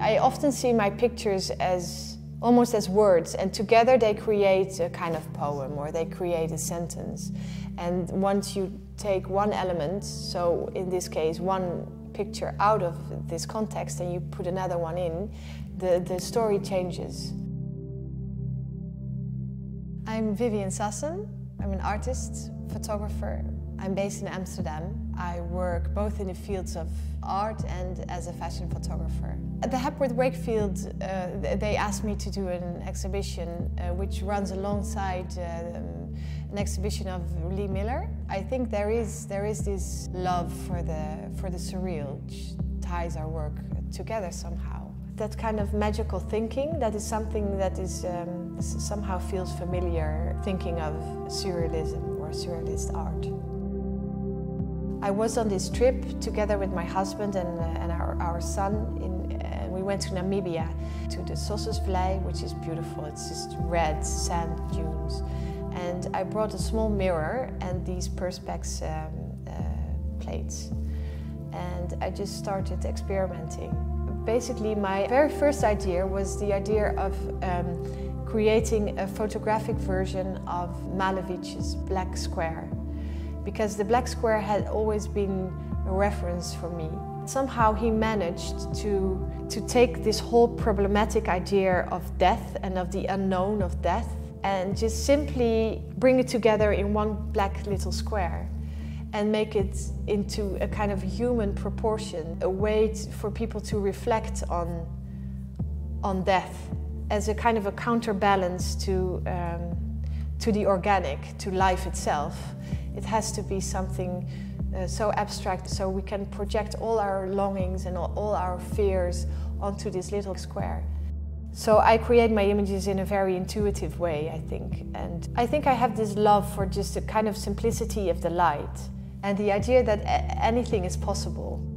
I often see my pictures as almost as words, and together they create a kind of poem, or they create a sentence. And once you take one element, so in this case one picture out of this context, and you put another one in, the story changes. I'm Viviane Sassen. I'm an artist, photographer. I'm based in Amsterdam. I work both in the fields of art and as a fashion photographer. At the Hepworth Wakefield, they asked me to do an exhibition which runs alongside an exhibition of Lee Miller. I think there is this love for the surreal, which ties our work together somehow. That kind of magical thinking, that is something that is somehow feels familiar, thinking of surrealism or surrealist art. I was on this trip together with my husband and our son. We went to Namibia, to the Sossusvlei, which is beautiful. It's just red sand dunes. And I brought a small mirror and these Perspex plates. And I just started experimenting. Basically, my very first idea was the idea of creating a photographic version of Malevich's Black Square, because the Black Square had always been a reference for me. Somehow he managed to take this whole problematic idea of death and of the unknown of death, and just simply bring it together in one black little square and make it into a kind of human proportion, a way for people to reflect on death as a kind of a counterbalance to the organic, to life itself. It has to be something so abstract, so we can project all our longings and all our fears onto this little square. So I create my images in a very intuitive way, I think. And I think I have this love for just a kind of simplicity of the light and the idea that anything is possible.